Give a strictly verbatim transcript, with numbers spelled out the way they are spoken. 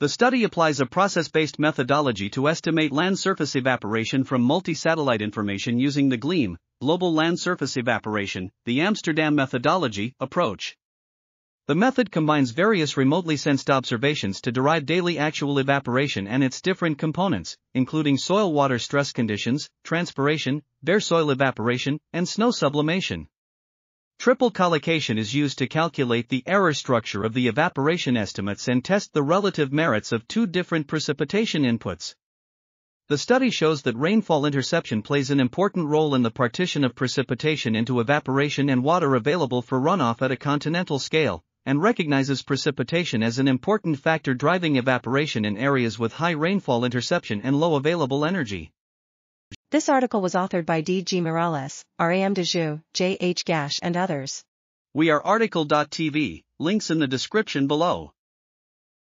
The study applies a process-based methodology to estimate land surface evaporation from multi-satellite information using the GLEAM, Global Land Surface Evaporation, the Amsterdam Methodology, approach. The method combines various remotely sensed observations to derive daily actual evaporation and its different components, including soil water stress conditions, transpiration, bare soil evaporation, and snow sublimation. Triple collocation is used to calculate the error structure of the evaporation estimates and test the relative merits of two different precipitation inputs. The study shows that rainfall interception plays an important role in the partition of precipitation into evaporation and water available for runoff at a continental scale, and recognizes precipitation as an important factor driving evaporation in areas with high rainfall interception and low available energy. This article was authored by D. G. Miralles, R A M DeJoux, J H Gash and others. We are article dot T V, links in the description below.